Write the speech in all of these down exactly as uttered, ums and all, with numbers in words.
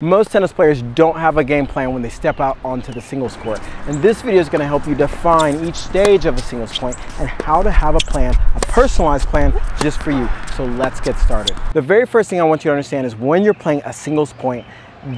Most tennis players don't have a game plan when they step out onto the singles court, and this video is going to help you define each stage of a singles point and how to have a plan, a personalized plan just for you. So let's get started. The very first thing I want you to understand is when you're playing a singles point,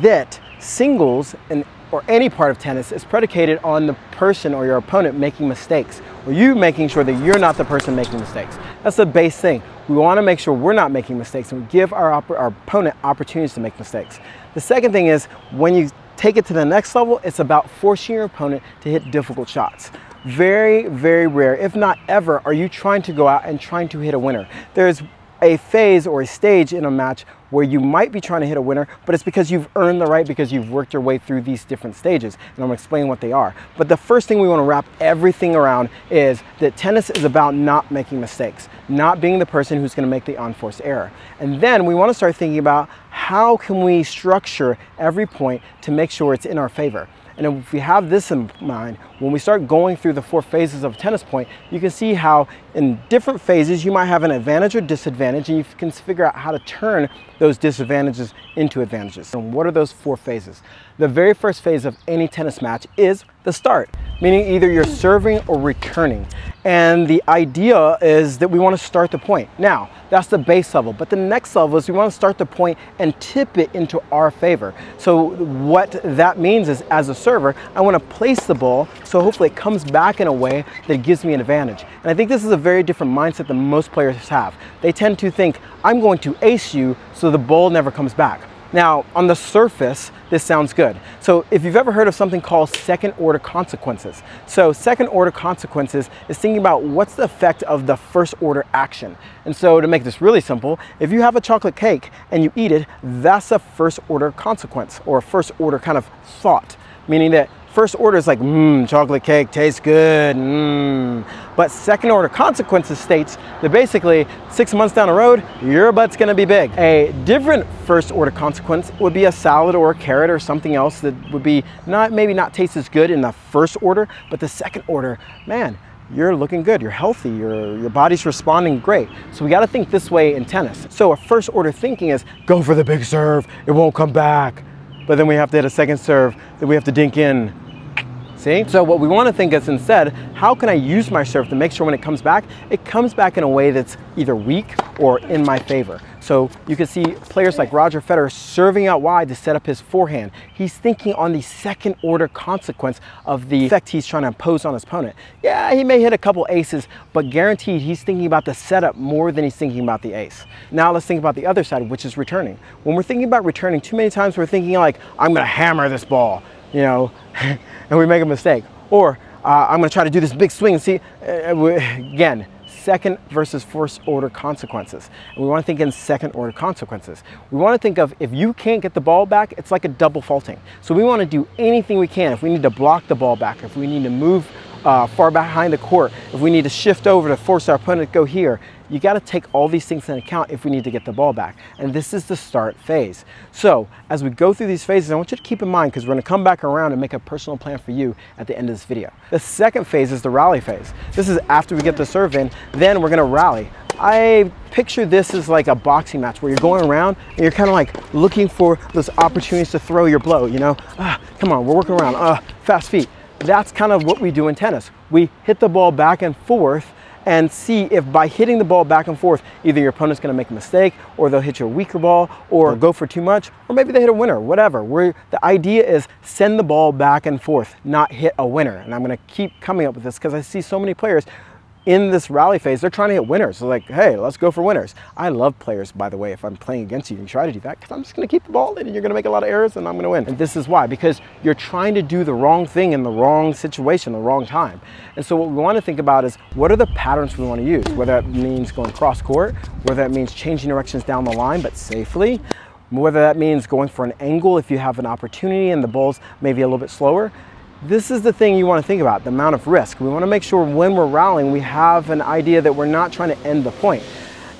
that singles and or any part of tennis is predicated on the person or your opponent making mistakes, or you making sure that you're not the person making mistakes. That's the base thing. We want to make sure we're not making mistakes, and we give our, op our opponent opportunities to make mistakes. The second thing is, when you take it to the next level, it's about forcing your opponent to hit difficult shots. Very, very rare, if not ever, are you trying to go out and trying to hit a winner. There's a phase or a stage in a match where you might be trying to hit a winner, but it's because you've earned the right, because you've worked your way through these different stages, and I'm gonna explain what they are. But the first thing we wanna wrap everything around is that tennis is about not making mistakes, not being the person who's gonna make the unforced error. And then we wanna start thinking about how can we structure every point to make sure it's in our favor. And if we have this in mind, when we start going through the four phases of a tennis point, you can see how in different phases you might have an advantage or disadvantage, and you can figure out how to turn those disadvantages into advantages. And what are those four phases? The very first phase of any tennis match is the start, meaning either you're serving or returning. And the idea is that we want to start the point. Now, that's the base level, but the next level is we want to start the point and tip it into our favor. So what that means is, as a server, I want to place the ball so hopefully it comes back in a way that gives me an advantage. And I think this is a very different mindset than most players have. They tend to think, I'm going to ace you so the ball never comes back. Now, on the surface, this sounds good. So if you've ever heard of something called second order consequences. So second order consequences is thinking about what's the effect of the first order action. And so to make this really simple, if you have a chocolate cake and you eat it, that's a first order consequence, or a first order kind of thought, meaning that first order is like, mmm, chocolate cake tastes good, mmm. But second order consequences states that basically six months down the road, your butt's gonna be big. A different first order consequence would be a salad or a carrot or something else that would be not maybe not taste as good in the first order, but the second order, man, you're looking good, you're healthy, your, your body's responding great. So we gotta think this way in tennis. So a first order thinking is, go for the big serve, it won't come back. But then we have to hit a second serve that we have to dink in. See? So what we want to think is instead, how can I use my serve to make sure when it comes back, it comes back in a way that's either weak or in my favor. So you can see players like Roger Federer serving out wide to set up his forehand. He's thinking on the second order consequence of the effect he's trying to impose on his opponent. Yeah, he may hit a couple aces, but guaranteed he's thinking about the setup more than he's thinking about the ace. Now let's think about the other side, which is returning. When we're thinking about returning, too many times we're thinking like, I'm gonna hammer this ball, you know, and we make a mistake. Or uh, I'm gonna try to do this big swing and see, uh, we, again, second versus first order consequences. And we want to think in second order consequences. We want to think of, if you can't get the ball back, it's like a double faulting. So we want to do anything we can. If we need to block the ball back, if we need to move uh, far behind the court, if we need to shift over to force our opponent to go here, you got to take all these things into account if we need to get the ball back. And this is the start phase. So as we go through these phases, I want you to keep in mind, because we're going to come back around and make a personal plan for you at the end of this video. The second phase is the rally phase. This is after we get the serve in, then we're going to rally. I picture this as like a boxing match where you're going around and you're kind of like looking for those opportunities to throw your blow, you know? Ah, come on, we're working around, ah, fast feet. That's kind of what we do in tennis. We hit the ball back and forth and see if by hitting the ball back and forth, either your opponent's gonna make a mistake, or they'll hit your weaker ball, or go for too much, or maybe they hit a winner, whatever. We're, the idea is send the ball back and forth, not hit a winner. And I'm gonna keep coming up with this because I see so many players in this rally phase, they're trying to hit winners. They're like, hey, let's go for winners. I love players, by the way, if I'm playing against you and try to do that, because I'm just gonna keep the ball in and you're gonna make a lot of errors and I'm gonna win. And this is why, because you're trying to do the wrong thing in the wrong situation, the wrong time. And so what we wanna think about is, what are the patterns we wanna use? Whether that means going cross court, whether that means changing directions down the line, but safely, whether that means going for an angle if you have an opportunity and the ball's maybe a little bit slower. This is the thing you want to think about, the amount of risk. We want to make sure when we're rallying, we have an idea that we're not trying to end the point.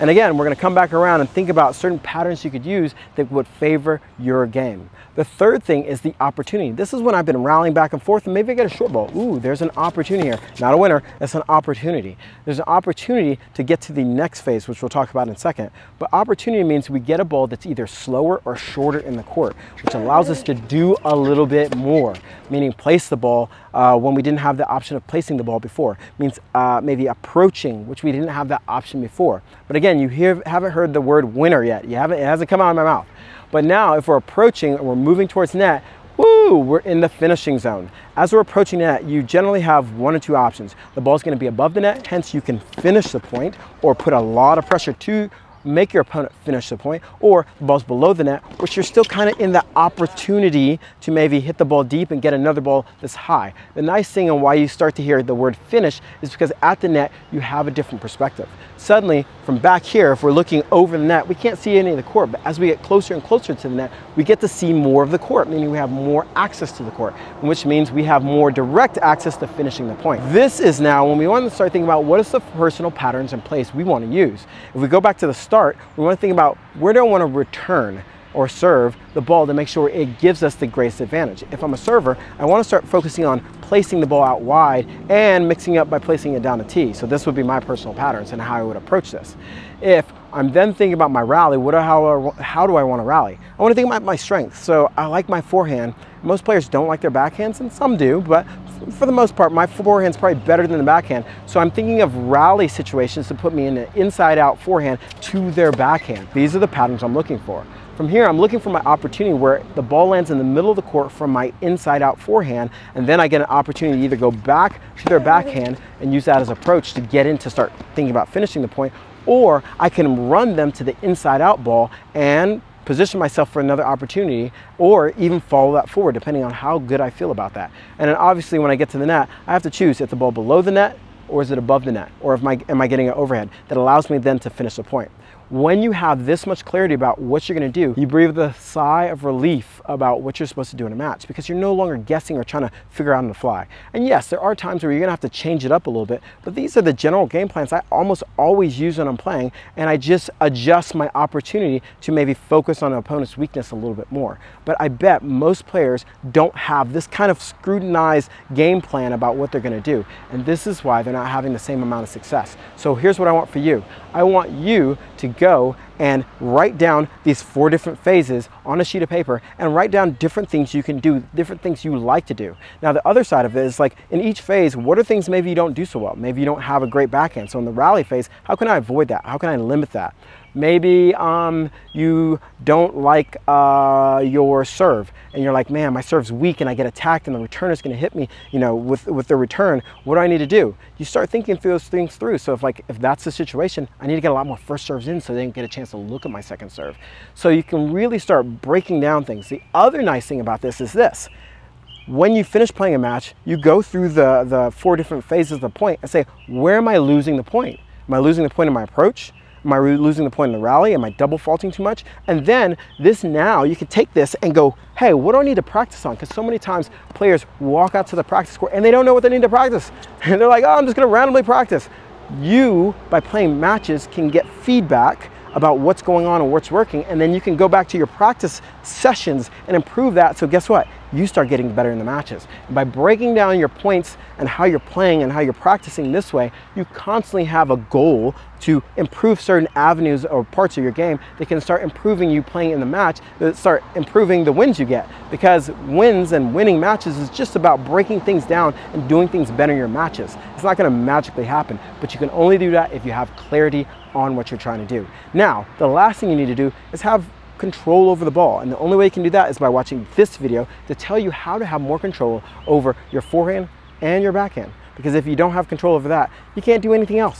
And again, we're going to come back around and think about certain patterns you could use that would favor your game. The third thing is the opportunity. This is when I've been rallying back and forth and maybe I get a short ball. Ooh, there's an opportunity here. Not a winner, that's an opportunity. There's an opportunity to get to the next phase, which we'll talk about in a second. But opportunity means we get a ball that's either slower or shorter in the court, which allows us to do a little bit more, meaning place the ball uh, when we didn't have the option of placing the ball before. It means uh, maybe approaching, which we didn't have that option before. But again, you hear, haven't heard the word winner yet. You haven't, it hasn't come out of my mouth. But now if we're approaching and we're moving towards net, woo, we're in the finishing zone. As we're approaching net, you generally have one or two options. The ball's gonna be above the net, hence you can finish the point or put a lot of pressure to make your opponent finish the point, or the ball's below the net, which you're still kind of in the opportunity to maybe hit the ball deep and get another ball that's high. The nice thing and why you start to hear the word finish is because at the net, you have a different perspective. Suddenly, from back here, if we're looking over the net, we can't see any of the court, but as we get closer and closer to the net, we get to see more of the court, meaning we have more access to the court, which means we have more direct access to finishing the point. This is now when we want to start thinking about what is the personal patterns and plays we want to use. If we go back to the start, we want to think about where do I want to return or serve the ball to make sure it gives us the greatest advantage. If I'm a server, I want to start focusing on placing the ball out wide and mixing up by placing it down the tee. So this would be my personal patterns and how I would approach this. If I'm then thinking about my rally, what do, how, how do I want to rally? I want to think about my strengths. So I like my forehand. Most players don't like their backhands, and some do, but for the most part, my forehand's probably better than the backhand. So I'm thinking of rally situations to put me in an inside-out forehand to their backhand. These are the patterns I'm looking for. From here, I'm looking for my opportunity where the ball lands in the middle of the court from my inside-out forehand, and then I get an opportunity to either go back to their backhand and use that as approach to get in to start thinking about finishing the point, or I can run them to the inside-out ball and position myself for another opportunity, or even follow that forward depending on how good I feel about that. And then obviously when I get to the net, I have to choose if the ball below the net or is it above the net, or if my, am I getting an overhead that allows me then to finish the point. When you have this much clarity about what you're going to do, you breathe a sigh of relief about what you're supposed to do in a match, because you're no longer guessing or trying to figure out on the fly. And yes, there are times where you're going to have to change it up a little bit, but these are the general game plans I almost always use when I'm playing, and I just adjust my opportunity to maybe focus on an opponent's weakness a little bit more. But I bet most players don't have this kind of scrutinized game plan about what they're going to do, and this is why they're not having the same amount of success. So here's what I want for you. I want you to go and write down these four different phases on a sheet of paper and write down different things you can do, different things you like to do. Now the other side of it is, like, in each phase, what are things maybe you don't do so well? Maybe you don't have a great backhand. So in the rally phase, how can I avoid that? How can I limit that? Maybe um, you don't like uh, your serve, and you're like, man, my serve's weak and I get attacked and the return is going to hit me, you know, with, with the return. What do I need to do? You start thinking through those things through. So if like, if that's the situation, I need to get a lot more first serves in so they can get a chance to look at my second serve. So you can really start breaking down things. The other nice thing about this is this. When you finish playing a match, you go through the, the four different phases of the point and say, where am I losing the point? Am I losing the point in my approach? Am I losing the point in the rally? Am I double faulting too much? And then this now, you can take this and go, hey, what do I need to practice on? Because so many times players walk out to the practice court and they don't know what they need to practice. And they're like, oh, I'm just going to randomly practice. You, by playing matches, can get feedback about what's going on and what's working, and then you can go back to your practice sessions and improve that. So guess what? You start getting better in the matches. And by breaking down your points and how you're playing and how you're practicing this way, you constantly have a goal to improve certain avenues or parts of your game that can start improving you playing in the match, that start improving the wins you get. Because wins and winning matches is just about breaking things down and doing things better in your matches. It's not gonna magically happen, but you can only do that if you have clarity on what you're trying to do. Now, the last thing you need to do is have control over the ball, and the only way you can do that is by watching this video to tell you how to have more control over your forehand and your backhand, because if you don't have control over that, you can't do anything else.